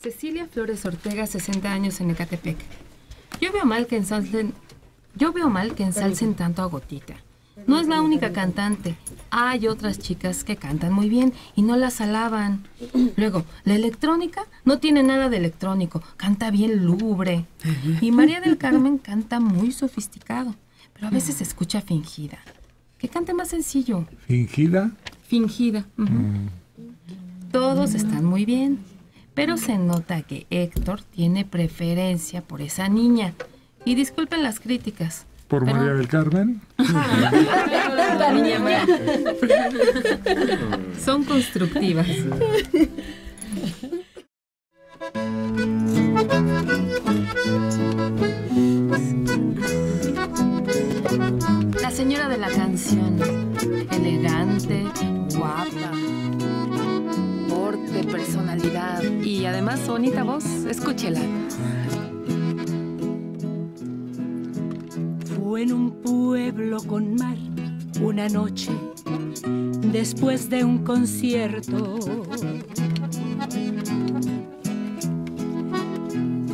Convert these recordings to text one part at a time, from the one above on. Cecilia Flores Ortega, 60 años en Ecatepec. Yo veo mal que ensalcen tanto a Gotita. No es la única cantante. Hay otras chicas que cantan muy bien y no las alaban. Luego, la electrónica no tiene nada de electrónico. Canta bien lubre. Y María del Carmen canta muy sofisticado, pero a veces se escucha fingida. Que cante más sencillo. ¿Fingida? Fingida. Todos están muy bien. Pero se nota que Héctor tiene preferencia por esa niña. Y disculpen las críticas. ¿Por pero... María del Carmen? La niña María. Son constructivas. La señora de la canción. Elegante, guapa. Porte, personalidad y además su bonita voz. Escúchela. Fue en un pueblo con mar una noche después de un concierto.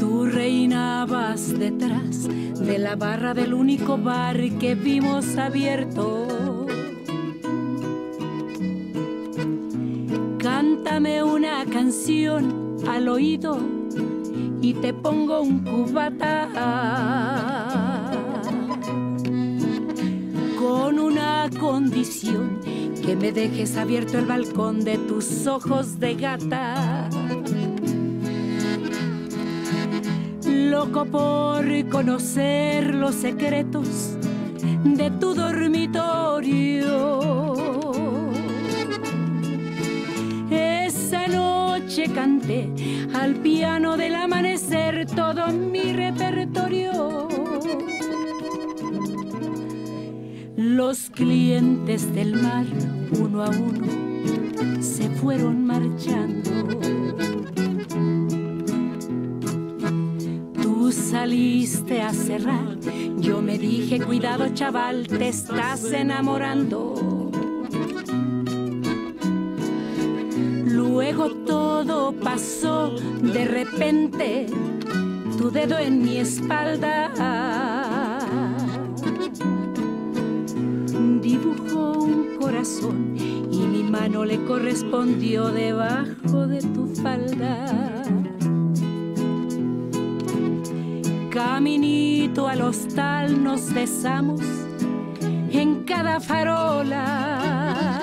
Tú reinabas detrás de la barra del único bar que vimos abierto. Cántame una canción al oído y te pongo un cubata. Con una condición, que me dejes abierto el balcón de tus ojos de gata. Loco por conocer los secretos de tu dormitorio. Esa noche canté al piano del amanecer todo mi repertorio. Los clientes del mar, uno a uno, se fueron marchando. Tú saliste a cerrar, yo me dije, cuidado chaval, te estás enamorando. Luego todo pasó de repente, tu dedo en mi espalda dibujó un corazón y mi mano le correspondió debajo de tu falda. Caminito al hostal nos besamos en cada farola.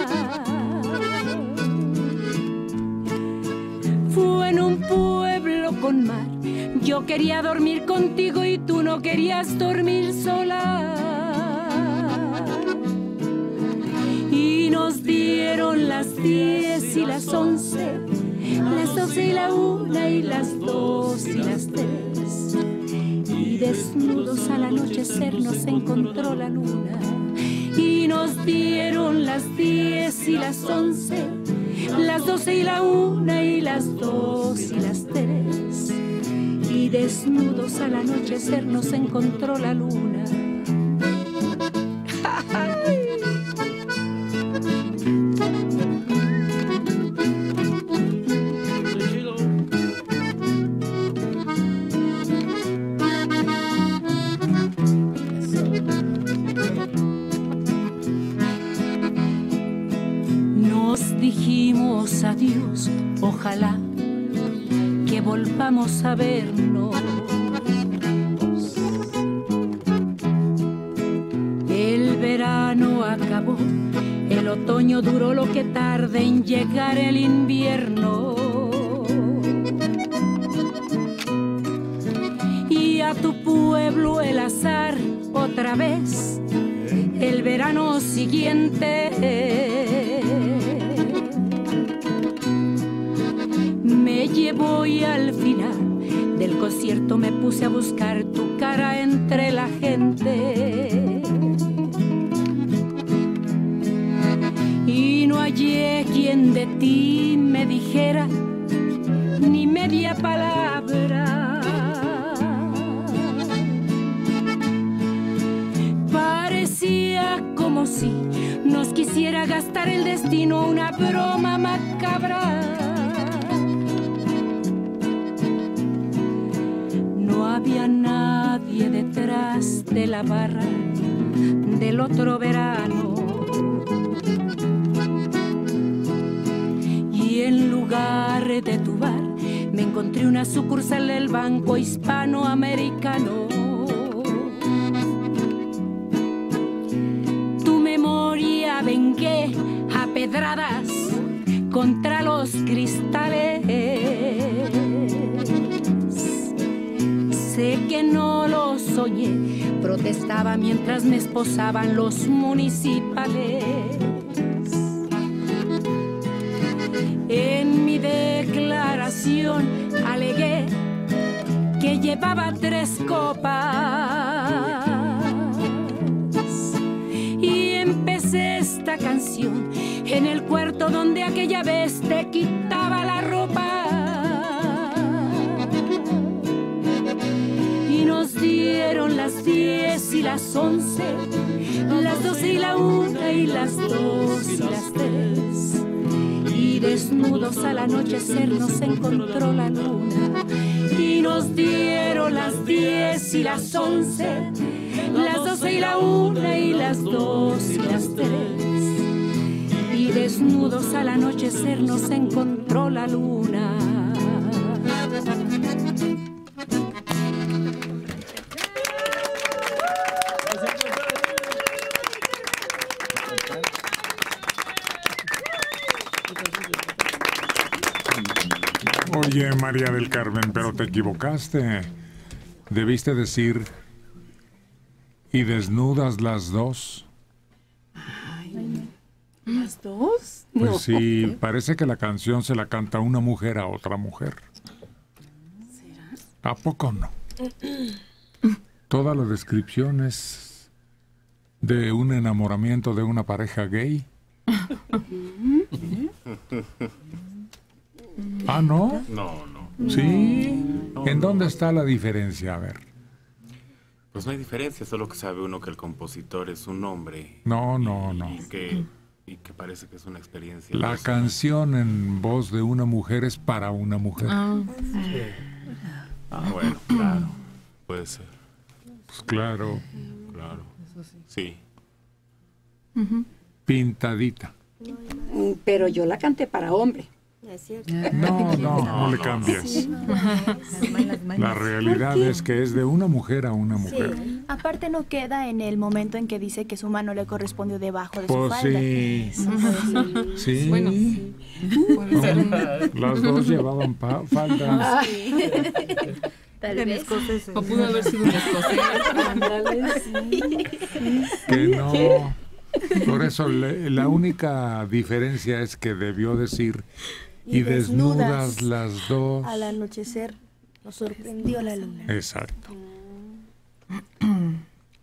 Fue en un pueblo con mar, yo quería dormir contigo y tú no querías dormir sola. Y nos dieron las 10 y las 11, las 12 y la 1 y las 2 y las 3. Y desnudos al anochecer nos encontró la luna. Y nos dieron las 10 y las 11. Las 12 y la 1 y las 2 y las 3. Y desnudos al anochecer nos encontró la luna. Adiós, ojalá que volvamos a vernos. El verano acabó, el otoño duró lo que tarda en llegar el invierno. Y a tu pueblo el azar otra vez, el verano siguiente. Me llevó y al final del concierto me puse a buscar tu cara entre la gente. Y no hallé quien de ti me dijera ni media palabra. Parecía como si nos quisiera gastar el destino una broma macabra. calle detrás de la barra del otro verano. Y en lugar de tu bar me encontré una sucursal del Banco Hispanoamericano. Tu memoria vengué a pedradas contra los cristales. Sé que no lo soñé, protestaba mientras me esposaban los municipales. En mi declaración alegué que llevaba 3 copas. Y empecé esta canción en el cuarto donde aquella vez te quitaba la ropa. Nos dieron las 10 y las 11, las 12 y la 1 y las 2 y las 3. Y desnudos al anochecer nos encontró la luna. Y nos dieron las 10 y las 11, las 12 y la 1 y las 2 y las 3. Y desnudos al anochecer nos encontró la luna. Oye, María del Carmen, pero te equivocaste. Debiste decir, ¿y desnudas las 2? Ay, ¿las 2? Pues no, sí, okay. Parece que la canción se la canta una mujer a otra mujer. ¿Será? ¿A poco no? Toda la descripción es de un enamoramiento de una pareja gay. ¿Ah, no? No, no. ¿Sí? No, ¿en dónde está la diferencia? A ver. Pues no hay diferencia, solo que sabe uno que el compositor es un hombre. No, no, no. Y que parece que es una experiencia. La canción en voz de una mujer es para una mujer. Ah, sí. Ah, bueno, claro. Puede ser. Pues claro. Claro. Eso sí. Sí. Uh-huh. Pintadita. Pero yo la canté para hombre. No, no, no le cambies. La realidad es que es de una mujer a una mujer. Sí. Aparte no queda en el momento en que dice que su mano le correspondió debajo de su falda. Sí. Sí. Bueno, sí. No, las 2 llevaban faldas. Tal vez. O pudo haber sido un escocés. Que no. Por eso la única diferencia es que debió decir y desnudas las 2. Al anochecer nos sorprendió la luna. Exacto.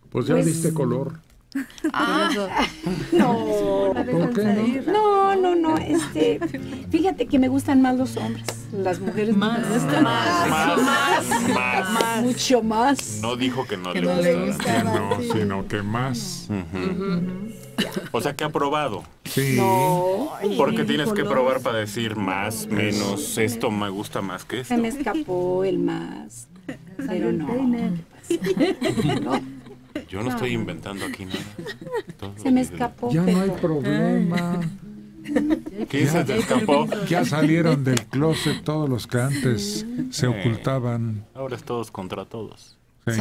Pues ya viste color. Ah, no. ¿Por qué? No, no, no. Fíjate que me gustan más los hombres. Las mujeres más. Más. Mucho más. No dijo que no le gustaba. No, sino que más. O sea, que ha probado. Sí. No, porque tienes que probar para decir más, menos, esto me gusta más que esto. Se me escapó el más. Pero no. ¿Qué pasó? No. Yo no estoy inventando aquí nada. Se me escapó. Ya no hay problema. ¿Qué se te escapó? Ya salieron del closet todos los que antes se ocultaban. Ahora es todos contra todos. Sí.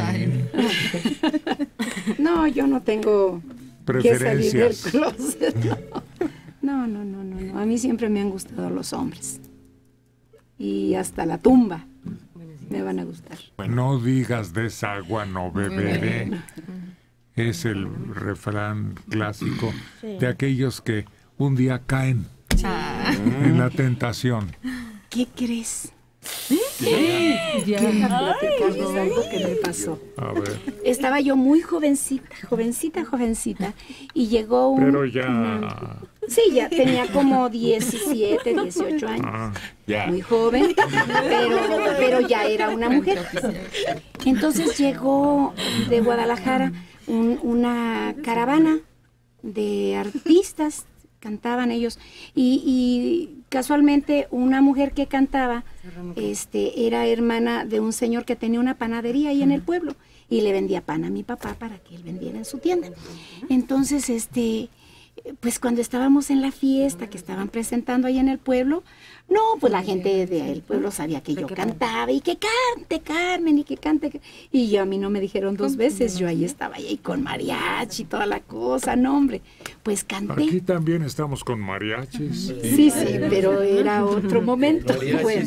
No, yo no tengo preferencias. Que salir del closet. No. No. A mí siempre me han gustado los hombres. Y hasta la tumba me van a gustar. Bueno, no digas desagua, no beberé. Es el refrán clásico de aquellos que un día caen en la tentación. ¿Qué crees? Ya platicarles algo que me pasó. A ver. Estaba yo muy jovencita, y llegó un... Pero ya... Sí, ya tenía como 17, 18 años. Ah, yeah. Muy joven, pero ya era una mujer. Entonces llegó de Guadalajara una caravana de artistas, cantaban ellos, y casualmente una mujer que cantaba era hermana de un señor que tenía una panadería ahí en el pueblo. y le vendía pan a mi papá para que él vendiera en su tienda. Entonces, pues cuando estábamos en la fiesta que estaban presentando ahí en el pueblo, no, pues la gente del pueblo sabía que yo cantaba y que cante Carmen y que cante. Y yo, a mí no me dijeron dos veces, yo ahí estaba ahí con mariachi y toda la cosa, no hombre, pues canté. Aquí también estamos con mariachis. Sí, sí, pero era otro momento. Bueno,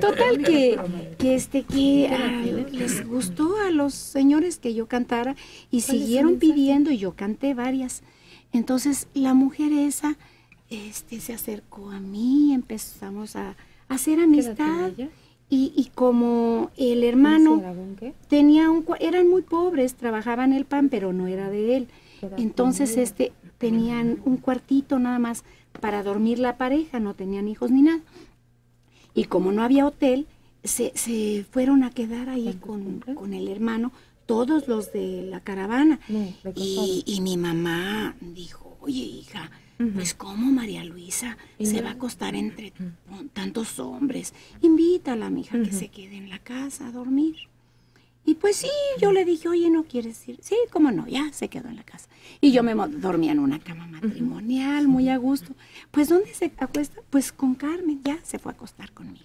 total que les gustó a los señores que yo cantara y siguieron pidiendo y yo canté varias. Entonces la mujer esa se acercó a mí, empezamos a hacer amistad y como el hermano tenía eran muy pobres, trabajaban el pan, pero no era de él. Entonces tenían un cuartito nada más para dormir la pareja, no tenían hijos ni nada. Y como no había hotel, se fueron a quedar ahí con el hermano, todos los de la caravana. Y mi mamá dijo, oye hija, pues cómo María Luisa se va a acostar entre tantos hombres, invítala mija que se quede en la casa a dormir. Y pues sí, yo le dije, oye, ¿no quieres ir? Sí, cómo no, ya se quedó en la casa. Y yo me dormía en una cama matrimonial, muy a gusto. Pues ¿dónde se acuesta? Pues con Carmen, ya se fue a acostar conmigo.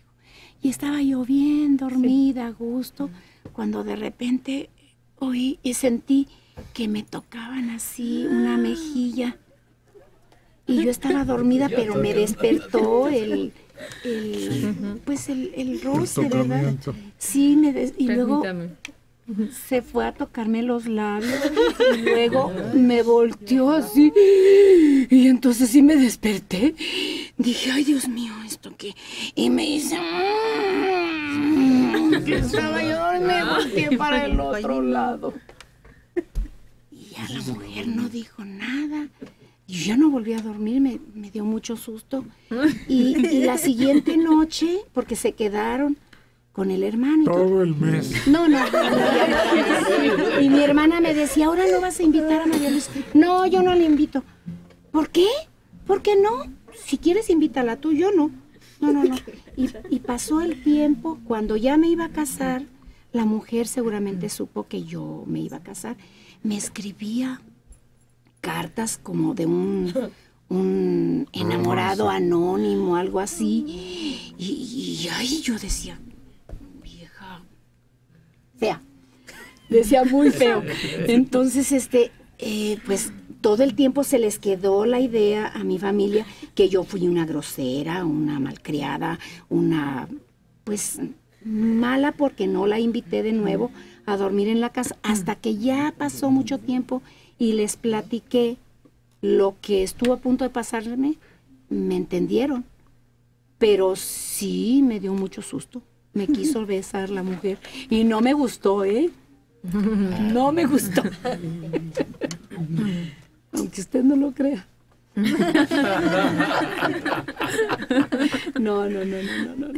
Y estaba yo bien dormida, a gusto, cuando de repente oí y sentí que me tocaban así una mejilla y yo estaba dormida, pero me despertó el roce, ¿verdad? Sí, y luego se fue a tocarme los labios y luego me volteó así y entonces sí me desperté, dije, ay Dios mío, ¿esto qué? Y me hice que estaba yo y me volteé para el otro lado. Y ya la mujer no dijo nada. Yo ya no volví a dormir, me dio mucho susto. Y la siguiente noche, porque se quedaron con el hermano. Todo el mes. No. Y mi hermana me decía, ahora no vas a invitar a María Luisa. No, yo no le invito. ¿Por qué? ¿Por qué no? Si quieres, invítala tú, yo no. No. Y pasó el tiempo, cuando ya me iba a casar, la mujer seguramente supo que yo me iba a casar, me escribía cartas como de un enamorado anónimo, algo así, y ahí yo decía, vieja, fea, decía muy feo. Entonces, pues todo el tiempo se les quedó la idea a mi familia que yo fui una grosera, una malcriada, una pues mala porque no la invité de nuevo a dormir en la casa, hasta que ya pasó mucho tiempo y les platiqué lo que estuvo a punto de pasarme, me entendieron, pero sí me dio mucho susto, me quiso besar la mujer y no me gustó, no me gustó. Aunque usted no lo crea. No.